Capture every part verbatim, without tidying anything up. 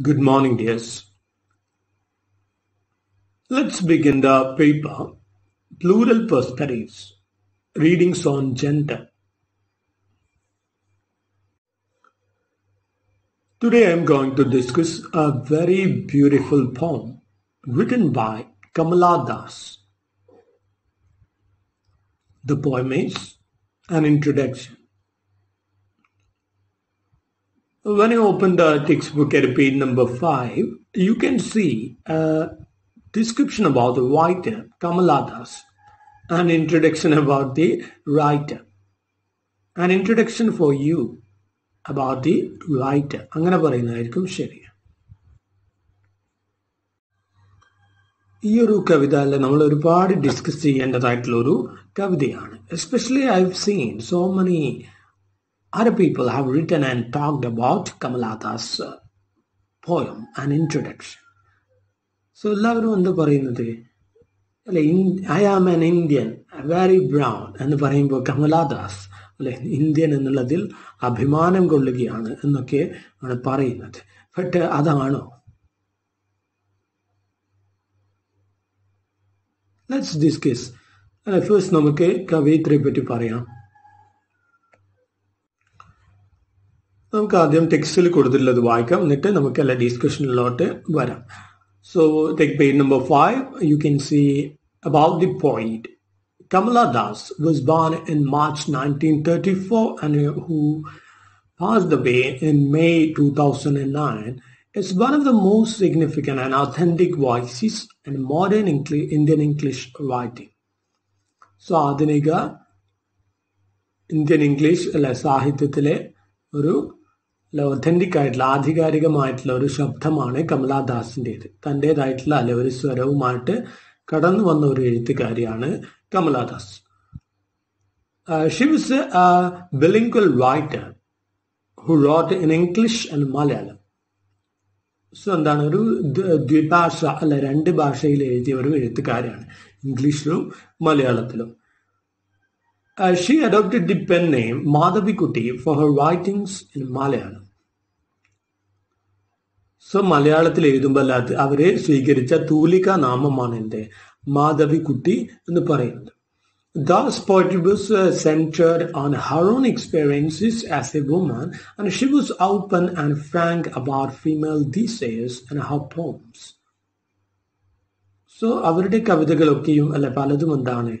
Good morning, dears. Let's begin the paper, Plural Perspectives, Readings on Gender. Today I am going to discuss a very beautiful poem written by Kamala Das. The poem is An Introduction. When you open the textbook at page number five, you can see a description about the writer Kamala Das, an introduction about the writer, an introduction for you about the writer. Angana parayunnaayirkum sheriya. ഈ ഒരു കവിത അല്ല നമ്മൾ ഒരുപാട് discuss ചെയ്യേണ്ടതായിട്ടുള്ളൊരു കവിതയാണ്. Especially I have seen so many other people have written and talked about Kamala Das' uh, poem, An Introduction. So, I am an Indian, very brown, and Kamala Das, Indian and Ladil, Abhimanam Gulagiana, and okay, and a parinat. But Adano. Let's discuss. First, Namake, Kavitri Peti Paria. നമുക്ക് ആദ്യം ടെക്സ്റ്റിൽ കൊടുത്തിട്ടുള്ളത് വായിക്കാം, എന്നിട്ട് നമുക്ക് എല്ലാ ഡിസ്കഷനിലോട്ട് വരാം. So take page number five. You can see about the point. Kamala Das was born in March nineteen thirty four and who passed away in May two thousand and nine. It's one of the most significant and authentic voices and modern Indian English writing. So ആധുനിക Indian English അല്ലെ സാഹിത്യത്തിലെ ഒരു authentic ആയിട്ടുള്ള ആധികാരികമായിട്ടുള്ള ഒരു ശബ്ദമാണ് കമലാദാസിൻ്റേത്. തൻ്റേതായിട്ടുള്ള അല്ലെ ഒരു സ്വരവുമായിട്ട് കടന്നു വന്ന ഒരു എഴുത്തുകാരിയാണ് Kamala Das. She was a bilingual writer who wrote in English and Malayalam. So എന്താണ്, ഒരു ദ്വിഭാഷ അല്ല രണ്ട് ഭാഷയിൽ എഴുതിയ ഒരു എഴുത്തുകാരിയാണ്, ഇംഗ്ലീഷിലും മലയാളത്തിലും. Uh, she adopted the pen name Madhavikutty for her writings in Malayalam. So, മലയാളത്തിൽ എഴുതുമ്പോൾ അത് അവരെ സ്വീകരിച്ച തൂലിക നാമമാണ് എൻ്റെ മാധവിക്കുട്ടി എന്ന് പറയുന്നത്. Thus, poetry was uh, centered on her own experiences as a woman, and she was open and frank about female desires and her poems. So, അവരുടെ കവിതകളൊക്കെയും അല്ല പലതും എന്താണ്,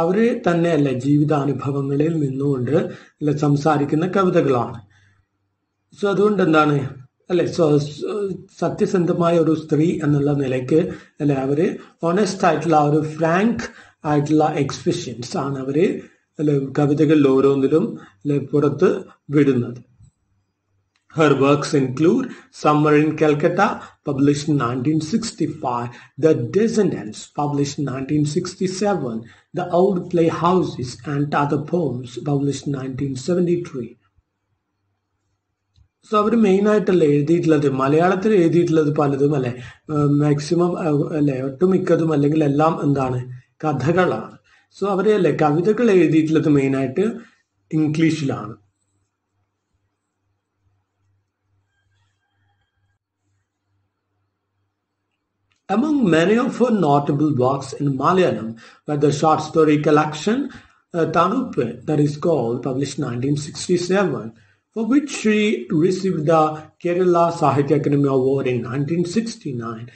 അവരെ തന്നെ അല്ല ജീവിതാനുഭവങ്ങളിൽ നിന്നുകൊണ്ട് അല്ല സംസാരിക്കുന്ന കവിതകളാണ്. സോ അതുകൊണ്ട് എന്താണ് അല്ലെ, സോ സത്യസന്ധമായ ഒരു സ്ത്രീ എന്നുള്ള നിലയ്ക്ക് അല്ലെ അവര് ഓണസ്റ്റ് ആയിട്ടുള്ള ഒരു ഫ്രാങ്ക് ആയിട്ടുള്ള എക്സ്പ്രഷൻസ് ആണ് അവര് അല്ലെ കവിതകളിൽ ഓരോന്നിലും അല്ലെ പുറത്ത് വിടുന്നത്. Her works include Summer in Calcutta, published in nineteen sixty-five, The Descendants, published in nineteen sixty-seven, The Old Playhouses and Other Poems, published in nineteen seventy-three. So അവർ മെയിനായിട്ടല്ലേ എഴുതിയിട്ടുള്ളത്, മലയാളത്തിൽ എഴുതിയിട്ടുള്ളത് പലതും അല്ലെ മാക്സിമം അല്ലെ ഒട്ടുമിക്കതും അല്ലെങ്കിൽ എല്ലാം എന്താണ് കഥകളാണ്. സോ അവരെ അല്ലെ കവിതകൾ എഴുതിയിട്ടുള്ളത് മെയിനായിട്ട് ഇംഗ്ലീഷിലാണ്. Among many of her notable works in Malayalam were the short story collection uh, Tanup, that is called, published in nineteen sixty-seven, for which she received the Kerala Sahitya Academy Award in nineteen sixty-nine,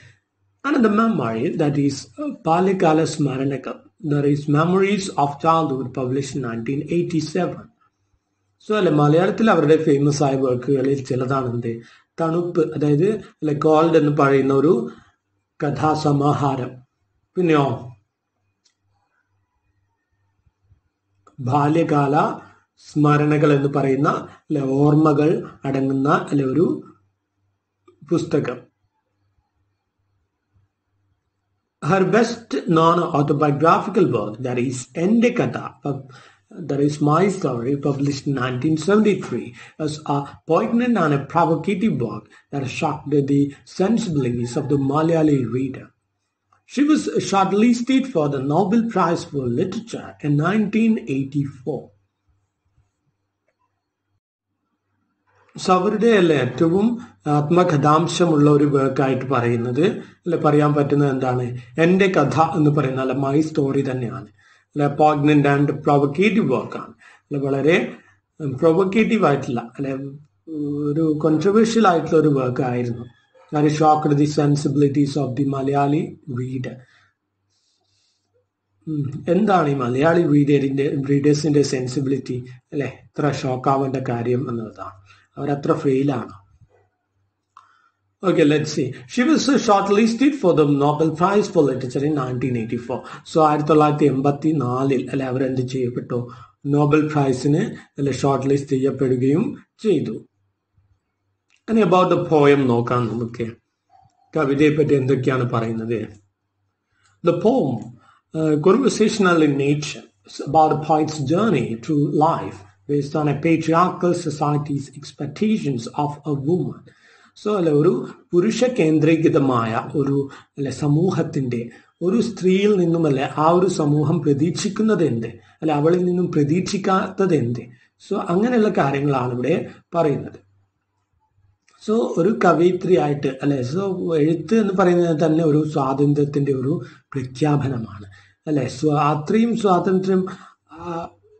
and the memoir, that is uh, Palikalas Maranaka, that is Memories of Childhood, published in nineteen eighty-seven. So അല്ലെ മലയാളത്തിൽ അവരുടെ famous ആയ വർക്കുകളിൽ ചിലതാണ് എന്ത് തണുപ്പ്, അതായത് അല്ലെ called എന്ന് പറയുന്ന ഒരു കഥാസമാഹാരം, പിന്നെയോ ബാല്യകാല സ്മരണകൾ എന്ന് പറയുന്ന അല്ലെ ഓർമ്മകൾ അടങ്ങുന്ന അല്ലെ ഒരു പുസ്തകം. Her best non autobiographical work, that is Ente Katha, that is My Story, published in nineteen seventy-three, as a poignant and a provocative work that shocked the sensibilities of the Malayali reader. She was shortlisted for the Nobel Prize for Literature in nineteen eighty-four. So അവരുടെ അല്ല ഏറ്റവും ആത്മകഥാംശമുള്ള ഒരു വർക്കായിട്ട് പറയുന്നത് അല്ലെ പറയാൻ പറ്റുന്നത് എന്താണ്? എൻ്റെ കഥ എന്ന് പറയുന്ന അല്ല മൈ സ്റ്റോറി തന്നെയാണ്. അല്ലെ പോഗ്നൻ്റ് ആൻഡ് പ്രൊവക്കേറ്റീവ് വർക്കാണ്. അല്ലെ വളരെ പ്രൊവക്കേറ്റീവ് ആയിട്ടുള്ള അല്ലെ ഒരു കോൺട്രവേഴ്ഷ്യൽ ആയിട്ടുള്ള ഒരു വർക്ക് ആയിരുന്നു. അത് shocked the sensibilities of the Malayali reader. എന്താണ് ഈ മലയാളി റീഡറിന്റെ റീഡേഴ്സിന്റെ സെൻസിബിലിറ്റി അല്ലെ? ഇത്ര ഷോക്കാവേണ്ട കാര്യം എന്നുള്ളതാണ്. അവരത്ര ഫെയിലാണ്. Okay, let's see. She was shortlisted for the Nobel Prize for Literature in nineteen eighty-four. So, ആയിരത്തി തൊള്ളായിരത്തി എൺപത്തിനാലിൽ അല്ലെ അവർ എന്ത് ചെയ്യപ്പെട്ടു? നോബൽ പ്രൈസിന് അല്ലെ ഷോർട്ട് ലിസ്റ്റ് ചെയ്യപ്പെടുകയും ചെയ്തു. ഇനി അബൌട്ട് ദ പോയം നോക്കാം നമുക്ക്. കവിതയെ പറ്റി എന്തൊക്കെയാണ് പറയുന്നത്? The poem conversational in nature. It's about a poet's journey through life based on a patriarchal society's expectations of a woman. So അല്ലെ ഒരു പുരുഷ കേന്ദ്രീകൃതമായ ഒരു അല്ലെ സമൂഹത്തിന്റെ, ഒരു സ്ത്രീയിൽ നിന്നും അല്ലെ ആ ഒരു സമൂഹം പ്രതീക്ഷിക്കുന്നത് എന്ത്, അല്ലെ അവളിൽ നിന്നും പ്രതീക്ഷിക്കാത്തത് എന്ത്? സോ അങ്ങനെയുള്ള കാര്യങ്ങളാണ് ഇവിടെ പറയുന്നത്. സോ ഒരു കവയിത്രി ആയിട്ട് അല്ലെ, സോ എഴുത്ത് എന്ന് പറയുന്നത് തന്നെ ഒരു സ്വാതന്ത്ര്യത്തിന്റെ ഒരു പ്രഖ്യാപനമാണ് അല്ലെ. സോ അത്രയും സ്വാതന്ത്ര്യം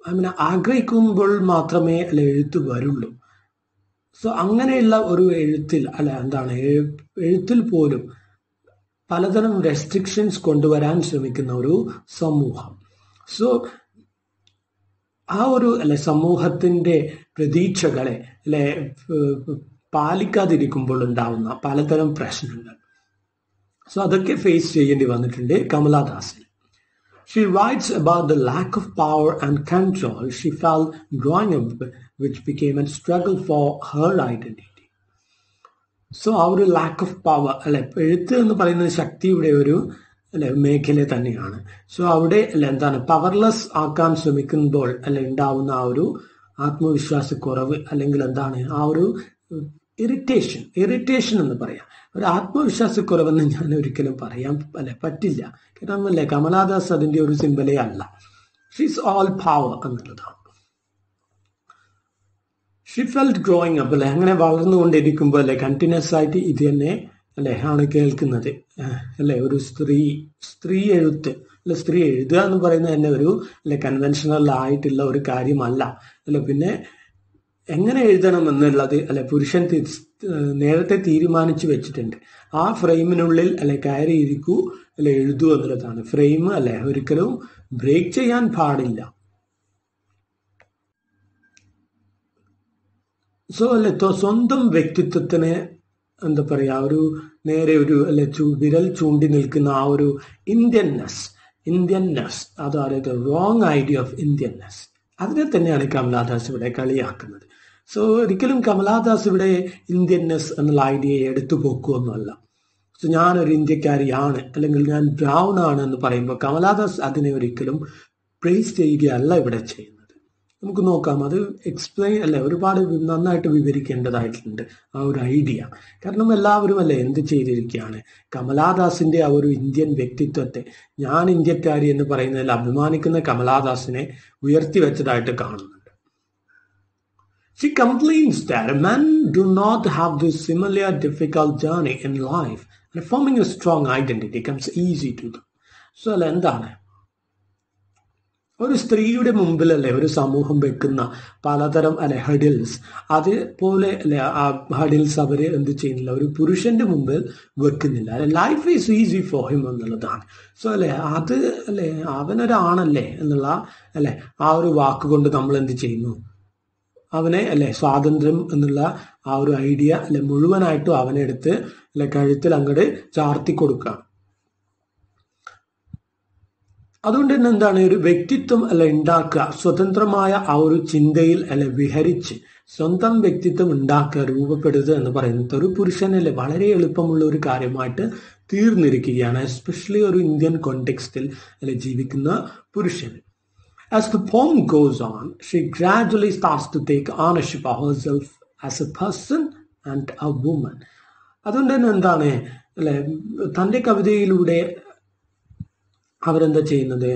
ഐ മീൻ ആഗ്രഹിക്കുമ്പോൾ മാത്രമേ അല്ലെ എഴുത്ത് വരുള്ളൂ. സോ അങ്ങനെയുള്ള ഒരു എഴുത്തിൽ അല്ല എന്താണ് എഴുത്തിൽ പോലും പലതരം റെസ്ട്രിക്ഷൻസ് കൊണ്ടുവരാൻ ശ്രമിക്കുന്ന ഒരു സമൂഹം. സോ ആ ഒരു അല്ലെ സമൂഹത്തിൻ്റെ പ്രതീക്ഷകളെ അല്ലെ പാലിക്കാതിരിക്കുമ്പോൾ ഉണ്ടാവുന്ന പലതരം പ്രശ്നങ്ങൾ, സോ അതൊക്കെ ഫേസ് ചെയ്യേണ്ടി വന്നിട്ടുണ്ട് കമലാദാസിന്. She writes about the lack of power and control she felt growing up, which became a struggle for her identity. So, our lack of power, അല്ലെ എഴുത്ത് എന്ന് പറയുന്ന ശക്തിയുടെ ഒരു അല്ലെ മേഖല തന്നെയാണ്. സോ അവിടെ അല്ലെ എന്താണ് പവർലെസ് ആക്കാൻ ശ്രമിക്കുമ്പോൾ അല്ലെ ഉണ്ടാവുന്ന ആ ഒരു ആത്മവിശ്വാസക്കുറവ്, അല്ലെങ്കിൽ എന്താണ് ആ ഒരു ഇറിറ്റേഷൻ, ഇറിറ്റേഷൻ എന്ന് പറയാം, ഒരു ആത്മവിശ്വാസക്കുറവെന്ന് ഞാൻ ഒരിക്കലും പറയാൻ അല്ലെ പറ്റില്ല. കാരണം അല്ലെ കമലാദാസ് അതിൻ്റെ ഒരു സിമ്പലേ അല്ല. ഷീസ് ഓൾ പവർ എന്നുള്ളതാണ്. ഷീ ഫെൽറ്റ് ഗ്രോയിങ് അപ്പ് അല്ലെ അങ്ങനെ വളർന്നുകൊണ്ടിരിക്കുമ്പോൾ അല്ലെ കണ്ടിന്യൂസ് ആയിട്ട് ഇത് തന്നെ അല്ലെ ആണ് കേൾക്കുന്നത് അല്ലെ. ഒരു സ്ത്രീ സ്ത്രീ എഴുത്ത് അല്ലെ സ്ത്രീ എഴുതുക എന്ന് പറയുന്നത് തന്നെ ഒരു അല്ലെ കൺവെൻഷണൽ ആയിട്ടുള്ള ഒരു കാര്യമല്ല അല്ലെ. പിന്നെ എങ്ങനെ എഴുതണം എന്നുള്ളത് അല്ലെ പുരുഷൻ നേരത്തെ തീരുമാനിച്ചു വെച്ചിട്ടുണ്ട്. ആ ഫ്രെയിമിനുള്ളിൽ അല്ലെ കയറിയിരിക്കൂ അല്ലെ എഴുതൂ എന്നുള്ളതാണ്. ഫ്രെയിം അല്ലെ ഒരിക്കലും ബ്രേക്ക് ചെയ്യാൻ പാടില്ല. സോ അല്ലെ സ്വന്തം വ്യക്തിത്വത്തിന് എന്താ പറയാ ഒരു നേരെ ഒരു അല്ലെ ചൂ വിരൽ ചൂണ്ടി നിൽക്കുന്ന ആ ഒരു ഇന്ത്യൻനെസ്, ഇന്ത്യൻനെസ് അതായത് റോങ് ഐഡിയ ഓഫ് ഇന്ത്യൻനെസ്, അതിനെ തന്നെയാണ് കമലാദാസ് ഇവിടെ കളിയാക്കുന്നത്. സോ ഒരിക്കലും കമലാദാസ് ഇവിടെ ഇന്ത്യൻനെസ് എന്നുള്ള ഐഡിയയെ എടുത്തു പോക്കുവൊന്നുമല്ല. സോ ഞാനൊരു ഇന്ത്യക്കാരിയാണ് അല്ലെങ്കിൽ ഞാൻ ബ്രൗൺ ആണ് എന്ന് പറയുമ്പോൾ കമലാദാസ് അതിനെ ഒരിക്കലും പ്രൈസ് ചെയ്യുകയല്ല ഇവിടെ ചെയ്യുന്നത്. നമുക്ക് നോക്കാം, അത് എക്സ്പ്ലെയിൻ അല്ലെ ഒരുപാട് നന്നായിട്ട് വിവരിക്കേണ്ടതായിട്ടുണ്ട് ആ ഒരു ഐഡിയ. കാരണം എല്ലാവരും അല്ലെ എന്ത് ചെയ്തിരിക്കുകയാണ്, കമലാദാസിന്റെ ആ ഒരു ഇന്ത്യൻ വ്യക്തിത്വത്തെ, ഞാൻ ഇന്ത്യക്കാരി എന്ന് പറയുന്നതിൽ അഭിമാനിക്കുന്ന കമലാദാസിനെ ഉയർത്തി വെച്ചതായിട്ട് കാണുന്നു. She complains that men do not have this similar difficult journey in life and forming a strong identity comes easy to them. So, അല്ല എന്താണ് ഒരു സ്ത്രീയുടെ മുമ്പിൽ അല്ലെ ഒരു സമൂഹം വെക്കുന്ന പലതരം അല്ലെ ഹഡിൽസ്, അതേപോലെ അല്ലെ ആ ഹഡിൽസ് അവർ എന്ത് ചെയ്യുന്നില്ല ഒരു പുരുഷന്റെ മുമ്പിൽ വെക്കുന്നില്ല. അല്ലെ life is easy for him എന്നുള്ളതാണ്. സോ അല്ലെ അത് അല്ലെ അവനൊരാണല്ലേ എന്നുള്ള അല്ലെ ആ ഒരു വാക്കുകൊണ്ട് നമ്മൾ എന്ത് ചെയ്യുന്നു, അവനെ അല്ലെ സ്വാതന്ത്ര്യം എന്നുള്ള ആ ഒരു ഐഡിയ അല്ലെ മുഴുവനായിട്ടും അവനെടുത്ത് അല്ലെ കഴുത്തിൽ അങ്ങോട്ട് ചാർത്തി കൊടുക്കാം. അതുകൊണ്ട് തന്നെ എന്താണ് ഒരു വ്യക്തിത്വം അല്ലെ ഉണ്ടാക്കുക, സ്വതന്ത്രമായ ആ ഒരു ചിന്തയിൽ അല്ലെ വിഹരിച്ച് സ്വന്തം വ്യക്തിത്വം ഉണ്ടാക്കുക, രൂപപ്പെടുത്തുക എന്ന് പറയുന്നത് ഒരു പുരുഷനല്ലേ വളരെ എളുപ്പമുള്ള ഒരു കാര്യമായിട്ട് തീർന്നിരിക്കുകയാണ്, എസ്പെഷ്യലി ഒരു ഇന്ത്യൻ കോണ്ടെക്സ്റ്റിൽ അല്ലെ ജീവിക്കുന്ന പുരുഷന്. As the poem goes on, she gradually starts to take ownership of herself as a person and a woman. അതുകൊണ്ട് തന്നെ എന്താണ് അല്ലെ തൻ്റെ കവിതയിലൂടെ അവരെന്താ ചെയ്യുന്നത്,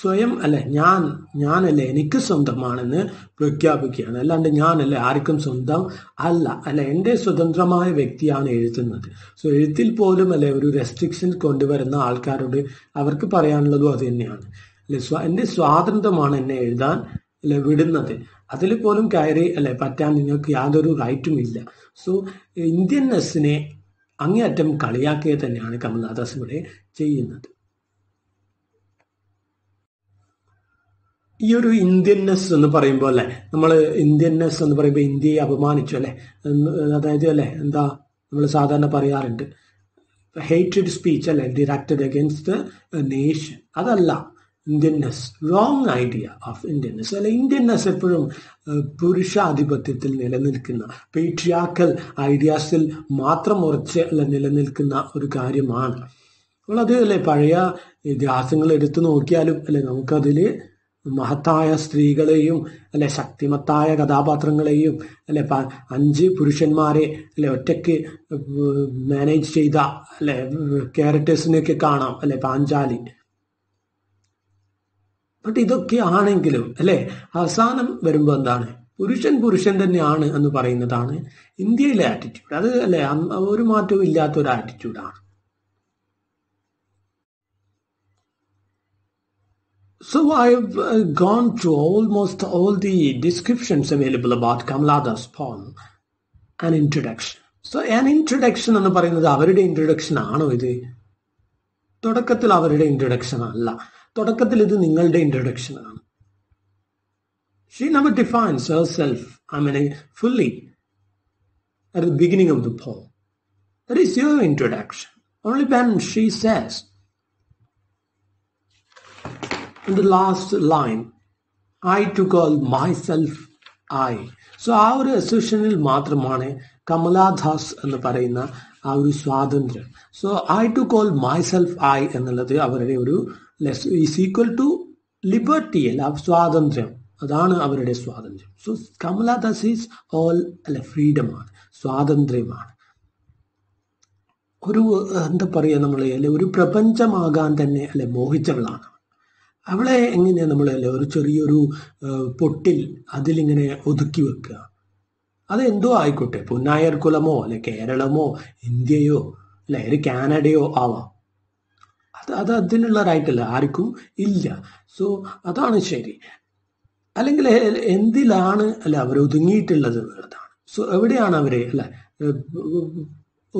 സ്വയം അല്ലെ ഞാൻ ഞാനല്ലേ എനിക്ക് സ്വന്തമാണെന്ന് പ്രഖ്യാപിക്കുകയാണ്. അല്ലാണ്ട് ഞാനല്ലേ ആർക്കും സ്വന്തം അല്ല അല്ല എൻ്റെ സ്വതന്ത്രമായ വ്യക്തിയാണ് എഴുതുന്നത്. സോ എഴുത്തിൽ പോലും അല്ലെ ഒരു റെസ്ട്രിക്ഷൻ കൊണ്ടുവരുന്ന ആൾക്കാരോട് അവർക്ക് പറയാനുള്ളതും അത് തന്നെയാണ് അല്ലെ. സ്വ എൻ്റെ സ്വാതന്ത്ര്യമാണ് എന്നെ എഴുതാൻ അല്ലെ വിടുന്നത്. അതിൽ പോലും കയറി അല്ലെ പറ്റാൻ നിങ്ങൾക്ക് യാതൊരു റൈറ്റും ഇല്ല. സോ ഇന്ത്യൻനെസ്സിനെ അങ്ങേയറ്റം കളിയാക്കുക തന്നെയാണ് കമൽനാഥ് ഇവിടെ ചെയ്യുന്നത്. ഈ ഒരു ഇന്ത്യൻനെസ് എന്ന് പറയുമ്പോൾ അല്ലെ നമ്മൾ ഇന്ത്യൻനെസ് എന്ന് പറയുമ്പോൾ ഇന്ത്യയെ അപമാനിച്ചു അല്ലെ, അതായത് അല്ലെ എന്താ നമ്മൾ സാധാരണ പറയാറുണ്ട് ഹേറ്റഡ് സ്പീച്ച് അല്ലെ ഡിറക്റ്റഡ് അഗെയിൻസ്റ്റ് എ നേഷൻ. അതല്ല Indianness, wrong idea of Indianness അല്ലെ. ഇന്ത്യൻനെസ് എപ്പോഴും പുരുഷാധിപത്യത്തിൽ നിലനിൽക്കുന്ന പേട്രിയാർക്കൽ ഐഡിയാസിൽ മാത്രം ഉറച്ച് അല്ലെ നിലനിൽക്കുന്ന ഒരു കാര്യമാണ്. അപ്പോൾ അത് അല്ലെ പഴയ ഇതിഹാസങ്ങൾ എടുത്തു നോക്കിയാലും അല്ലെ നമുക്കതിൽ മഹത്തായ സ്ത്രീകളെയും അല്ലെ ശക്തിമത്തായ കഥാപാത്രങ്ങളെയും അല്ലെ അഞ്ച് പുരുഷന്മാരെ അല്ലെ ഒറ്റയ്ക്ക് മാനേജ് ചെയ്ത അല്ലെ ക്യാരക്ടേഴ്സിനെയൊക്കെ കാണാം അല്ലെ പാഞ്ചാലി. ബട്ട് ഇതൊക്കെ ആണെങ്കിലും അല്ലെ അവസാനം വരുമ്പോൾ എന്താണ്, പുരുഷൻ പുരുഷൻ തന്നെയാണ് എന്ന് പറയുന്നതാണ് ഇന്ത്യയിലെ ആറ്റിറ്റ്യൂഡ്. അത് അല്ലെ ഒരു മാറ്റവും ഇല്ലാത്തൊരു ആറ്റിറ്റ്യൂഡാണ്. So I've uh, gone through almost all the descriptions available about Kamala Das' poem, An Introduction. So An Introduction എന്ന് പറയുന്നത് അവരുടെ ഇൻട്രൊഡക്ഷൻ ആണോ ഇത്? തുടക്കത്തിൽ അവരുടെ ഇൻട്രൊഡക്ഷൻ അല്ല, തുടക്കത്തിൽ ഇത് നിങ്ങളുടെ ഇൻട്രൊഡക്ഷൻ ആണ്. She never defines herself, I mean, fully at the beginning of the poem. That is your introduction. Only when she says, in the last line, I to call myself I. So our assertionil matramane Kamala Das ennu parayna our swadhandrayam. So I to call myself I ennallathu avarude oru is equal to liberty alla swadhandrayam. Adana avarude swadhandrayam. So Kamala Das is all alla freedom aanu swadhandrayam aanu. Oru endu paraya nammal alle oru prapanchamaagan thanne alle mohichavalana. അവളെ എങ്ങനെയാണ് നമ്മളല്ലേ ഒരു ചെറിയൊരു പൊട്ടിൽ അതിലിങ്ങനെ ഒതുക്കി വെക്കുക. അതെന്തോ ആയിക്കോട്ടെ, പുന്നായർ കുലമോ അല്ലെ കേരളമോ ഇന്ത്യയോ അല്ലെ ഒരു കാനഡയോ ആവാം, അത് അത് അതിനുള്ള റൈറ്റല്ല ആർക്കും ഇല്ല. സോ അതാണ് ശരി. അല്ലെങ്കിൽ എന്തിലാണ് അല്ലെ അവർ ഒതുങ്ങിയിട്ടുള്ളത് എന്നുള്ളതാണ്. സോ എവിടെയാണ് അവർ അല്ലെ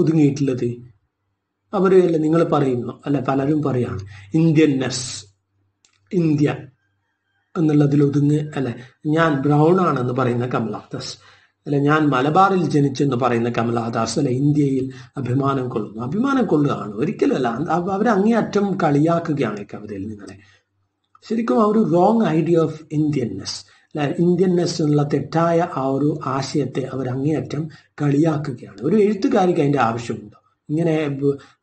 ഒതുങ്ങിയിട്ടുള്ളത്? അവർ അല്ലെ നിങ്ങൾ പറയുന്നു അല്ലെ പലരും പറയാണ് ഇന്ത്യൻനെസ്, ഇന്ത്യ എന്നുള്ളതിൽ ഒതുങ്ങ് അല്ലെ. ഞാൻ ബ്രൗൺ ആണെന്ന് പറയുന്ന കമലാ ദാസ് അല്ലെ, ഞാൻ മലബാറിൽ ജനിച്ചെന്ന് പറയുന്ന കമലാ ദാസ് അല്ലെ ഇന്ത്യയിൽ അഭിമാനം കൊള്ളുന്നു. അഭിമാനം കൊള്ളുകയാണ് ഒരിക്കലും അല്ല. അവരങ്ങേയറ്റം കളിയാക്കുകയാണ് ഈ കവിതയിൽ നിങ്ങളെ. ശരിക്കും ആ ഒരു റോങ് ഐഡിയ ഓഫ് ഇന്ത്യൻനെസ് അല്ലെ ഇന്ത്യൻനെസ് എന്നുള്ള തെറ്റായ ആ ഒരു ആശയത്തെ അവർ അങ്ങേയറ്റം കളിയാക്കുകയാണ്. ഒരു എഴുത്തുകാർക്ക് അതിൻ്റെ ആവശ്യമുണ്ടോ? ഇങ്ങനെ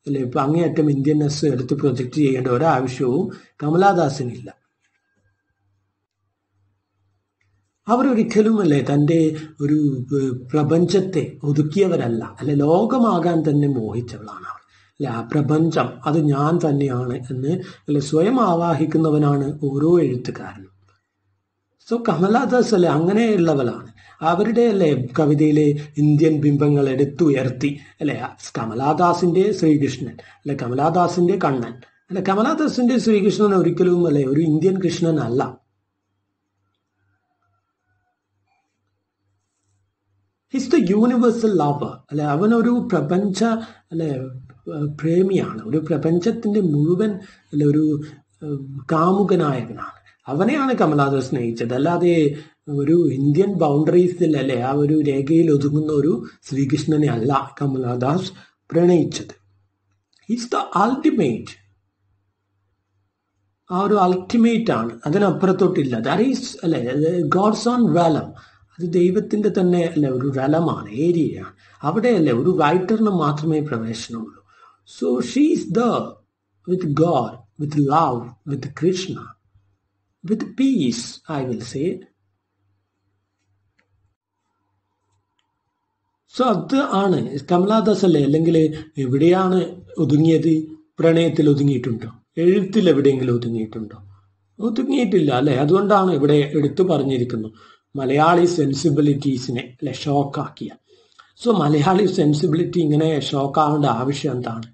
അല്ലെ ഇപ്പം അങ്ങേയറ്റം ഇന്ത്യൻനെസ് എടുത്ത് പ്രൊജക്റ്റ് ചെയ്യേണ്ട ഒരാവശ്യവും കമലാദാസിനില്ല. അവരൊരിക്കലും അല്ലേ തൻ്റെ ഒരു പ്രപഞ്ചത്തെ ഒതുക്കിയവരല്ല അല്ലെ, ലോകമാകാൻ തന്നെ മോഹിച്ചവളാണ് അവർ അല്ലെ. ആ പ്രപഞ്ചം അത് ഞാൻ തന്നെയാണ് എന്ന് അല്ലെ സ്വയം ആവാഹിക്കുന്നവനാണ് ഓരോ എഴുത്തുകാരനും. സോ കമലാദാസ് അല്ലെ അങ്ങനെയുള്ളവളാണ്. അവരുടെ അല്ലെ കവിതയിലെ ഇന്ത്യൻ ബിംബങ്ങൾ എടുത്തുയർത്തി അല്ലെ കമലാദാസിന്റെ ശ്രീകൃഷ്ണൻ അല്ലെ കമലാദാസിന്റെ കണ്ണൻ അല്ലെ. കമലാദാസിന്റെ ശ്രീകൃഷ്ണൻ ഒരിക്കലും അല്ലെ ഒരു ഇന്ത്യൻ കൃഷ്ണൻ അല്ല. ഹിസ് ദ യൂണിവേഴ്സൽ ലവർ അല്ലെ, അവനൊരു പ്രപഞ്ച അല്ലെ പ്രേമിയാണ്, ഒരു പ്രപഞ്ചത്തിന്റെ മുഴുവൻ അല്ലെ ഒരു കാമുകനായകനാണ്. അവനെയാണ് കമലാദാസ് സ്നേഹിച്ചത്, അല്ലാതെ ഒരു ഇന്ത്യൻ ബൗണ്ടറീസിൽ അല്ലെ ആ ഒരു രേഖയിൽ ഒതുങ്ങുന്ന ഒരു ശ്രീകൃഷ്ണനെ അല്ല കമലാദാസ് പ്രണയിച്ചത്. ഈസ് ദ അൾട്ടിമേറ്റ്, ആ ഒരു അൾട്ടിമേറ്റ് ആണ്, അതിനപ്പുറത്തോട്ടില്ല. ദാറ്റ് ഈസ് അല്ലെ ഗോഡ്സ് ഓൺ വെലം, അത് ദൈവത്തിന്റെ തന്നെ അല്ലെ ഒരു വെലമാണ്, ഏരിയയാണ്. അവിടെ അല്ലെ ഒരു റൈറ്ററിന് മാത്രമേ പ്രവേശനമുള്ളൂ. So she is the with God, with love, with Krishna, with peace, I will say. So അത് ആണ് കമലാ ദാസ് അല്ലേ. അല്ലെങ്കിൽ എവിടെയാണ് ഒതുങ്ങിയത്? പ്രണയത്തിൽ ഒതുങ്ങിയിട്ടുണ്ടോ? എഴുത്തിൽ എവിടെയെങ്കിലും ഒതുങ്ങിയിട്ടുണ്ടോ? ഒതുങ്ങിയിട്ടില്ല അല്ലെ. അതുകൊണ്ടാണ് ഇവിടെ എടുത്തു പറഞ്ഞിരിക്കുന്നത് മലയാളി സെൻസിബിലിറ്റീസിനെ അല്ലെ ഷോക്കാക്കിയ. സോ മലയാളി സെൻസിബിലിറ്റി ഇങ്ങനെ ഷോക്കാവേണ്ട ആവശ്യം എന്താണ്?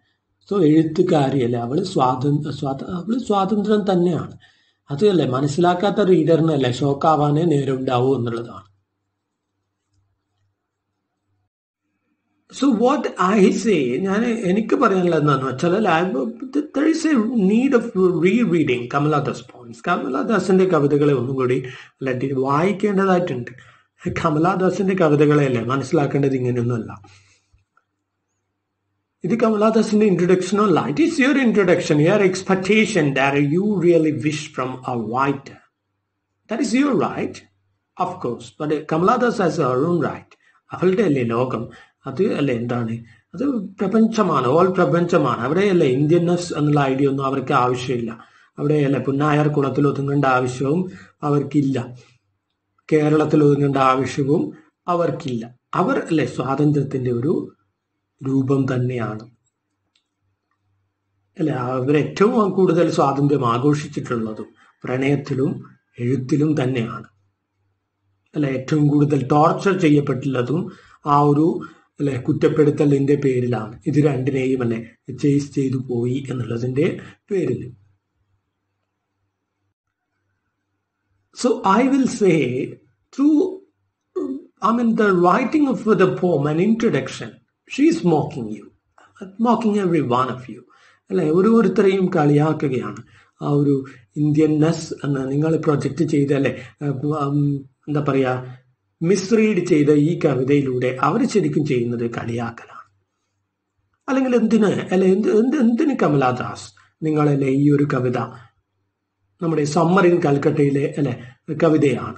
സോ എഴുത്തുകാരിയല്ലേ, അവൾ സ്വാതന്ത്ര്യ അവള് സ്വാതന്ത്ര്യം തന്നെയാണ്. അതല്ലേ മനസ്സിലാക്കാത്ത റീഡറിനല്ലേ ഷോക്കാവാനേ നേരം ഉണ്ടാവൂ എന്നുള്ളതാണ്. So what I say, ഞാൻ എനിക്ക് പറയാനുള്ളത് എന്താണെന്ന് വെച്ചാൽ there is a need of re-reading Kamala Das poems. Kamala Dasന്റെ കവിതകളെ ഒന്നും കൂടി അല്ലെ വായിക്കേണ്ടതായിട്ടുണ്ട്. Kamala Dasന്റെ കവിതകളെയല്ലേ മനസ്സിലാക്കേണ്ടത് ഇങ്ങനെയൊന്നുമല്ല. ഇത് Kamala Dasന്റെ ഇൻട്രൊഡക്ഷൻ അല്ല. It is your introduction, your expectation that you really wish from a writer. That is your right, of course. But Kamala Das has her own right. അവളുടെ അല്ലേ ലോകം, അത് അല്ലെ എന്താണ് അത്, പ്രപഞ്ചമാണ്, ഓൾ പ്രപഞ്ചമാണ്. അവിടെയല്ലേ ഇന്ത്യൻസ് എന്നുള്ള ഐഡിയ ഒന്നും അവർക്ക് ആവശ്യമില്ല. അവിടെയല്ലേ പുന്നായർ കുളത്തിൽ ഒതുങ്ങേണ്ട ആവശ്യവും അവർക്കില്ല, കേരളത്തിൽ ഒതുങ്ങേണ്ട ആവശ്യവും അവർക്കില്ല. അവർ അല്ലെ സ്വാതന്ത്ര്യത്തിന്റെ ഒരു രൂപം തന്നെയാണ് അല്ലെ. അവരേറ്റവും കൂടുതൽ സ്വാതന്ത്ര്യം ആഘോഷിച്ചിട്ടുള്ളതും പ്രണയത്തിലും എഴുത്തിലും തന്നെയാണ് അല്ലെ. ഏറ്റവും കൂടുതൽ ടോർച്ചർ ചെയ്യപ്പെട്ടുള്ളതും ആ ഒരു അല്ലെ കുറ്റപ്പെടുത്തലിന്റെ പേരിലാണ്. ഇത് രണ്ടിനെയും അല്ലെ ചേസ് ചെയ്തു പോയി എന്നുള്ളതിന്റെ പേരിൽ. So I will say through I mean the writing of the poem and introduction she is mocking you, mocking every one of you അല്ലെ. ഓരോരുത്തരെയും കളിയാക്കുകയാണ്. ആ ഒരു ഇന്ത്യൻനെസ് എന്ന് നിങ്ങൾ പ്രൊജക്റ്റ് ചെയ്ത അല്ലെ എന്താ പറയാ മിസ്റീഡ് ചെയ്ത ഈ കവിതയിലൂടെ അവർ ശരിക്കും ചെയ്യുന്നത് കളിയാക്കലാണ്. അല്ലെങ്കിൽ എന്തിന് അല്ലെ എന്ത് എന്ത് എന്തിന് Kamala Das നിങ്ങളല്ലേ ഈ ഒരു കവിത നമ്മുടെ സമ്മർ ഇൻ കൽക്കട്ടയിലെ അല്ലെ കവിതയാണ്.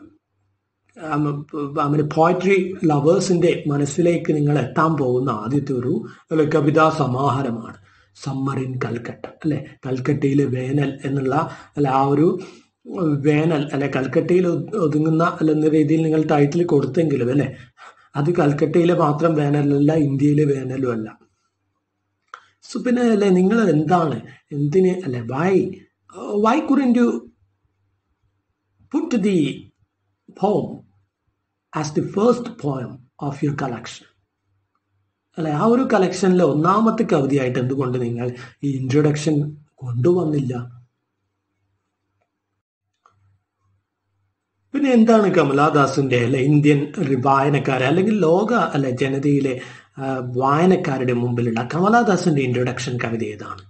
ഐ മീൻ പോയട്രി ലവേഴ്സിന്റെ മനസ്സിലേക്ക് നിങ്ങൾ എത്താൻ പോകുന്ന ആദ്യത്തെ ഒരു അല്ലെ കവിതാ സമാഹാരമാണ് സമ്മർ ഇൻ കൽക്കട്ട അല്ലെ, കൽക്കട്ടയിലെ വേനൽ എന്നുള്ള അല്ലെ ആ ഒരു വേനൽ അല്ലെ കൽക്കട്ടയിൽ ഒതുങ്ങുന്ന അല്ലെന്ന രീതിയിൽ നിങ്ങൾ ടൈറ്റിൽ കൊടുത്തെങ്കിലും അല്ലെ അത് കൽക്കട്ടയിലെ മാത്രം വേനലല്ല, ഇന്ത്യയിലെ വേനലും അല്ല. സോ പിന്നെ അല്ലെ നിങ്ങൾ എന്താണ് എന്തിന് അല്ലെ why why couldn't you put the poem as the first poem of your collection അല്ലെ, ആ ഒരു കളക്ഷനിലെ ഒന്നാമത്തെ കവിതയായിട്ട് എന്തുകൊണ്ട് നിങ്ങൾ ഈ ഇൻട്രൊഡക്ഷൻ കൊണ്ടുവന്നില്ല? പിന്നെ എന്താണ് Kamala Dasന്റെ അല്ലെ ഇന്ത്യൻ വായനക്കാരെ അല്ലെങ്കിൽ ലോക അല്ലെ ജനതയിലെ വായനക്കാരുടെ മുമ്പിലുള്ള Kamala Dasന്റെ ഇൻട്രൊഡക്ഷൻ കവിത ഏതാണ്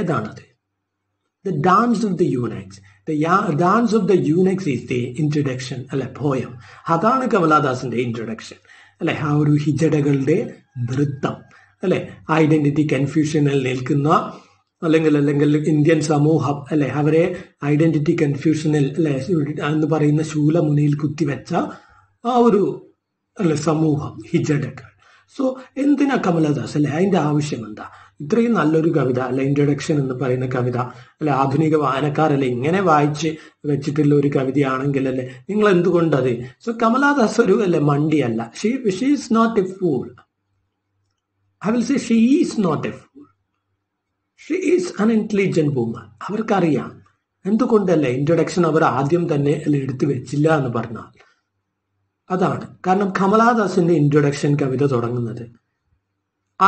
ഏതാണത്? The dance of the eunuchs the dance of the eunuchs is the introduction അല്ലെ പോയം. അതാണ് Kamala Dasന്റെ ഇൻട്രൊഡക്ഷൻ അല്ലെ, ആ ഒരു ഹിജടകളുടെ നൃത്തം അല്ലെ, ഐഡന്റിറ്റി കൺഫ്യൂഷനിൽ നിൽക്കുന്ന അല്ലെങ്കിൽ അല്ലെങ്കിൽ ഇന്ത്യൻ സമൂഹം അല്ലെ അവരെ ഐഡന്റിറ്റി കൺഫ്യൂഷനിൽ അല്ലെ എന്ന് പറയുന്ന ശൂലമുനയിൽ കുത്തിവെച്ച ആ ഒരു അല്ലെ സമൂഹം ഹിജഡകൾ. സോ എന്തിനാ Kamala Das അല്ലെ അതിന്റെ ആവശ്യം എന്താ? ഇത്രയും നല്ലൊരു കവിത അല്ലെ ഇൻട്രൊഡക്ഷൻ എന്ന് പറയുന്ന കവിത അല്ലെ ആധുനിക വായനക്കാരല്ലേ ഇങ്ങനെ വായിച്ച് വെച്ചിട്ടുള്ള ഒരു കവിതയാണെങ്കിൽ അല്ലെ നിങ്ങൾ എന്തുകൊണ്ടത്? സോ Kamala Das ഒരു അല്ലെ മണ്ടിയല്ല. She she is not a fool. I will say she is not a fool. She is an intelligent woman. അവർക്കറിയാം എന്തുകൊണ്ടല്ലേ ഇൻട്രൊഡക്ഷൻ അവർ ആദ്യം തന്നെ അല്ലെ എടുത്തു വെച്ചില്ല എന്ന് പറഞ്ഞാൽ അതാണ് കാരണം. Kamala Dasന്റെ ഇൻട്രൊഡക്ഷൻ കവിത തുടങ്ങുന്നത്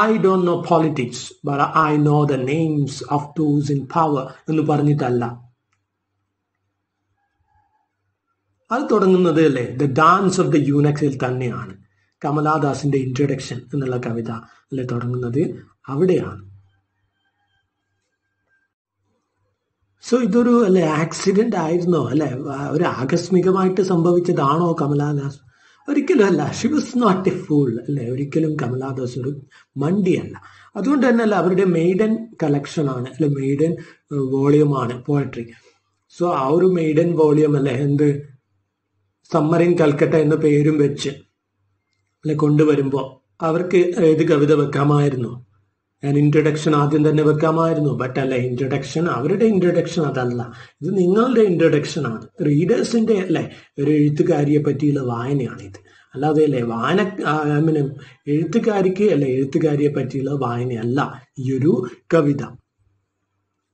I don't know politics but I know the names of those in power എന്ന് പറഞ്ഞിട്ടല്ല അത് തുടങ്ങുന്നത് അല്ലേ. ദ ഡാൻസ് ഓഫ് ദ യൂണക്സിൽ തന്നെയാണ് Kamala Dasന്റെ ഇൻട്രൊഡക്ഷൻ എന്നുള്ള കവിത അല്ലെ തുടങ്ങുന്നത് അവിടെയാണ്. സോ ഇതൊരു അല്ലെ ആക്സിഡന്റ് ആയിരുന്നോ അല്ലെ, ഒരു ആകസ്മികമായിട്ട് സംഭവിച്ചതാണോ Kamala Das? ഒരിക്കലും അല്ല. She was not a fool അല്ലെ, ഒരിക്കലും Kamala Das ഒരു മണ്ടിയല്ല. അതുകൊണ്ട് തന്നെ അല്ല അവരുടെ മെയ്ഡൻ കളക്ഷനാണ് അല്ലെ മെയ്ഡൻ വോളിയമാണ് പോയട്രി. സോ ആ ഒരു മെയ്ഡൻ വോളിയം അല്ലെ എന്ത് സമ്മർ ഇൻ കൽക്കട്ട എന്ന പേരും വെച്ച് അല്ലെ കൊണ്ടുവരുമ്പോൾ അവർക്ക് ഏത് കവിത വെക്കാമായിരുന്നു? ഞാൻ ഇൻട്രൊഡക്ഷൻ ആദ്യം തന്നെ വെക്കാമായിരുന്നു. ബട്ട് അല്ല, ഇൻട്രൊഡക്ഷൻ അവരുടെ ഇൻട്രൊഡക്ഷൻ അതല്ല, ഇത് നിങ്ങളുടെ ഇൻട്രൊഡക്ഷൻ ആണ്, റീഡേഴ്സിന്റെ അല്ലെ ഒരു എഴുത്തുകാരിയെ പറ്റിയുള്ള വായനയാണ് ഇത്. അല്ലാതെ അല്ലേ വായന ഐ മീൻ എഴുത്തുകാരിക്ക് അല്ലെ എഴുത്തുകാരിയെ പറ്റിയുള്ള വായനയല്ല ഈ ഒരു കവിത.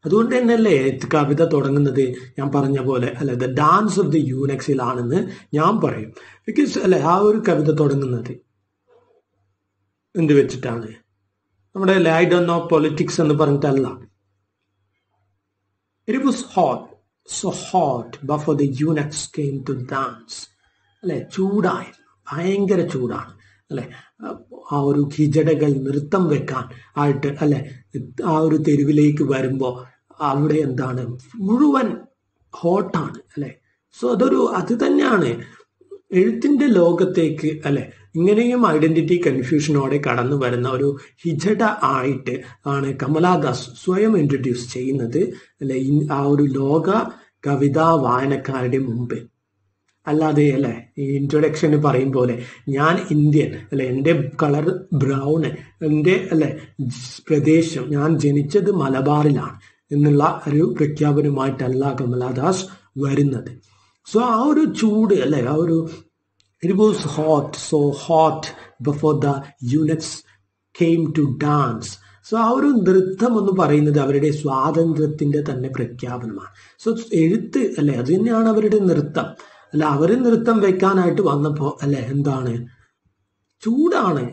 അതുകൊണ്ട് തന്നെ അല്ലേ കവിത തുടങ്ങുന്നത് ഞാൻ പറഞ്ഞ പോലെ അല്ലെ ദ ഡാൻസ് ഓഫ് ദി യൂനക്സിലാണെന്ന് ഞാൻ പറയും. ബിക്കോസ് അല്ലെ ആ ഒരു കവിത തുടങ്ങുന്നത് എന്ത് വെച്ചിട്ടാണ്? നമ്മുടെ അല്ലെ ഐ ഡോണ്ട് നോ പൊളിറ്റിക്സ് എന്ന് പറഞ്ഞിട്ടല്ല. It was hot, so hot before the eunuchs came to dance. അല്ലെ ചൂടായിരുന്നു, ഭയങ്കര ചൂടാണ് അല്ലെ ആ ഒരു കിജടകൾ നൃത്തം വെക്കാൻ ആയിട്ട് അല്ലെ ആ ഒരു തെരുവിലേക്ക് വരുമ്പോൾ അവിടെ എന്താണ് മുഴുവൻ ഹോട്ടാണ് അല്ലെ. സോ അതൊരു അത് തന്നെയാണ് എഴുത്തിൻ്റെ ലോകത്തേക്ക് അല്ലെ ഇങ്ങനെയും ഐഡന്റിറ്റി കൺഫ്യൂഷനോടെ കടന്നു വരുന്ന ഒരു ഹിജട ആയിട്ട് ആണ് കമലാദാസ് സ്വയം ഇൻട്രൊഡ്യൂസ് ചെയ്യുന്നത് അല്ലെ ആ ഒരു ലോക കവിതാ വായനക്കാരുടെ മുമ്പ്. അല്ലാതെ അല്ലെ ഈ ഇൻട്രൊഡക്ഷന് പറയും പോലെ ഞാൻ ഇന്ത്യൻ അല്ലെ, എൻ്റെ കളർ ബ്രൗൺ, എൻ്റെ അല്ലെ പ്രദേശം, ഞാൻ ജനിച്ചത് മലബാറിലാണ് എന്നുള്ള ഒരു പ്രഖ്യാപനമായിട്ടല്ല കമലാദാസ് വരുന്നത്. സോ ആ ഒരു ചൂട് അല്ലെ ആ ഒരു it was hot, so hot before the eunuchs came to dance. So ആ ഒരു നൃത്തം എന്ന് പറയുന്നത് അവരുടെ സ്വാതന്ത്ര്യത്തിൻ്റെ തന്നെ പ്രഖ്യാപനമാണ്. സോ എഴുത്ത് അല്ലെ അത് തന്നെയാണ് അവരുടെ നൃത്തം അല്ല. അവർ നൃത്തം വെക്കാനായിട്ട് വന്നപ്പോൾ അല്ലെ എന്താണ് ചൂടാണ്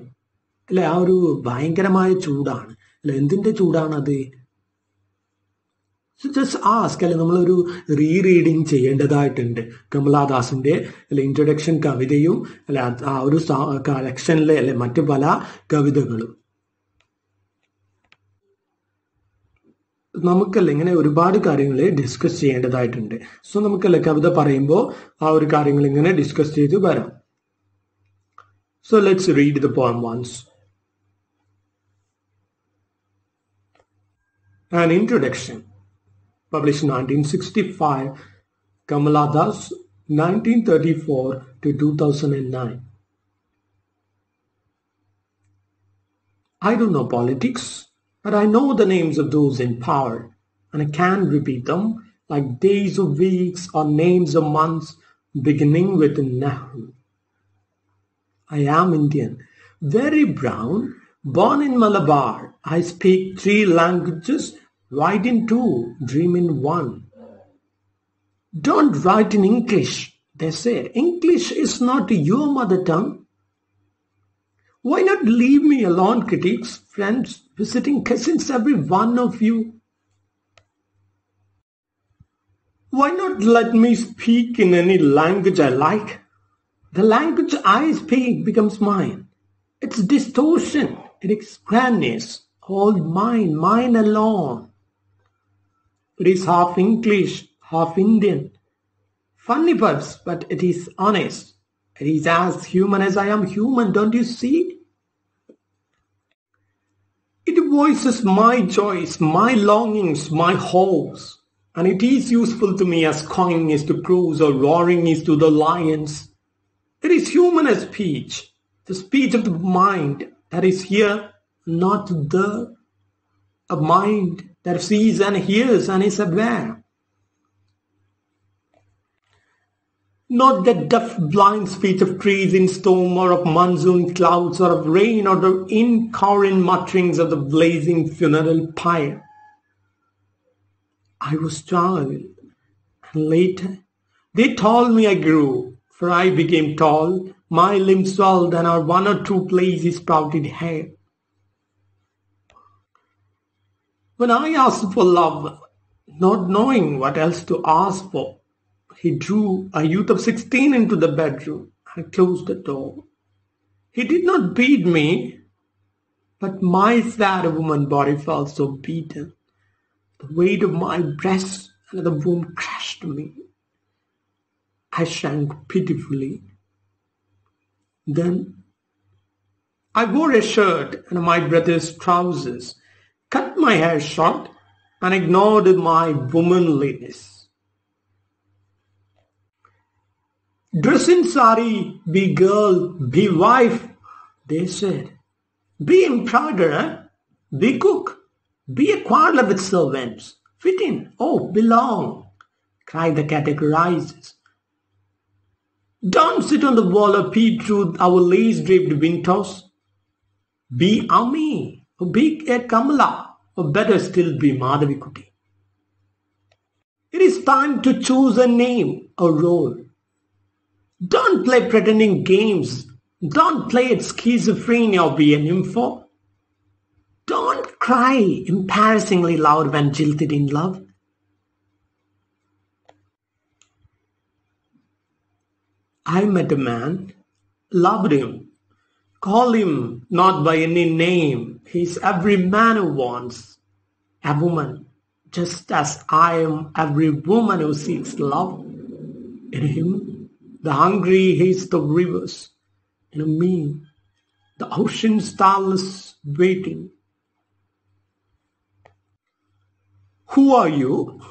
അല്ലെ ആ ഒരു ഭയങ്കരമായ ചൂടാണ് അല്ലെ. എന്തിൻ്റെ ചൂടാണത്? ജസ്റ്റ് ആസ്ക് അല്ലെ നമ്മളൊരു റീ റീഡിങ് ചെയ്യേണ്ടതായിട്ടുണ്ട് കമലാദാസിൻ്റെ അല്ലെ ഇൻട്രൊഡക്ഷൻ കവിതയും അല്ലെ ആ ഒരു കളക്ഷനിലെ അല്ലെ മറ്റു പല കവിതകളും. നമുക്കല്ല ഇങ്ങനെ ഒരുപാട് കാര്യങ്ങൾ ഡിസ്കസ് ചെയ്യേണ്ടതായിട്ടുണ്ട്. സോ നമുക്കല്ല കവിത പറയുമ്പോൾ ആ ഒരു കാര്യങ്ങൾ ഇങ്ങനെ ഡിസ്കസ് ചെയ്ത് വരാം. So let's read the poem once. An introduction, publish nineteen sixty five, Kamala Das, nineteen thirty four to two thousand and nine. I don't know politics, but I know the names of those in power, and I can repeat them like days of weeks or names of months, beginning with Nehru. I am Indian, very brown, born in Malabar. I speak three languages, write in two, dream in one. Don't write in English, they say. English is not your mother tongue. Why not leave me alone, critics, friends, visiting cousins, every one of you? Why not let me speak in any language I like? The language I speak becomes mine. It's distortion, it's crannies, all mine, mine alone. It is half English, half Indian. Funny perhaps, but it is honest. It is as human as I am human, don't you see? It voices my joys, my longings, my hopes, and it is useful to me as cawing is to crows or roaring is to the lions. It is human as speech, the speech of the mind that is here, not there. A mind that sees and hears and is aware. Not the deaf blind speech of trees in storm or of monsoon clouds or of rain or the incoherent mutterings of the blazing funeral pyre. I was child, and later they told me I grew, for I became tall, my limbs swelled and on one or two places sprouted hair. When I asked for love, not knowing what else to ask for, he drew a youth of sixteen into the bedroom and closed the door. He did not beat me, but my sad woman body felt so beaten. The weight of my breast and the womb crushed me. I shrank pitifully. Then I wore a shirt and my brother's trousers, cut my hair short, and ignored my womanliness. Dress in sari, be girl, be wife, they said. Be embroiderer, be cook, be a quarreler with servants. Fit in, oh, belong, cried the categorizers. Don't sit on the wall or peep through our lace-draped windows. Be Ami, or be a Kamala, or better still be Madhavikutty. It is time to choose a name, a role. Don't play pretending games. Don't play at schizophrenia or be an info. Don't cry embarrassingly loud when jilted in love. I met a man, loved him, called him not by any name. He's every man who wants a woman, just as I am every woman who seeks love. In him, the hungry hates the rivers. In me, the ocean starless waiting. Who are you?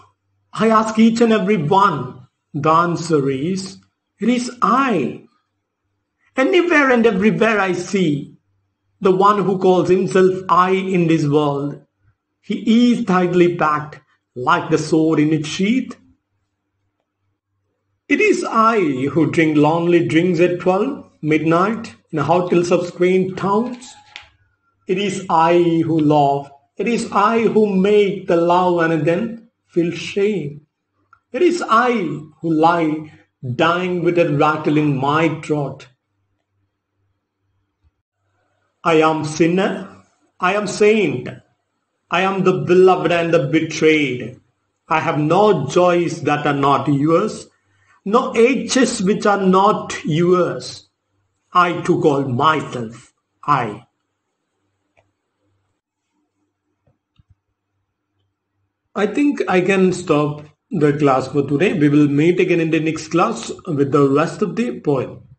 I ask each and every one. The answer is, it is I. Anywhere and everywhere I see, the one who calls himself I in this world. He is tightly packed like the sword in its sheath. It is I who drink lonely drinks at twelve, midnight, in a hotel subsequent towns. It is I who love. It is I who make the love and then feel shame. It is I who lie dying with a rattle in my throat. I am sinner, I am saint, I am the beloved and the betrayed. I have no joys that are not yours, no aches which are not yours. I too call myself I. I think I can stop the class for today. We will meet again in the next class with the rest of the poem.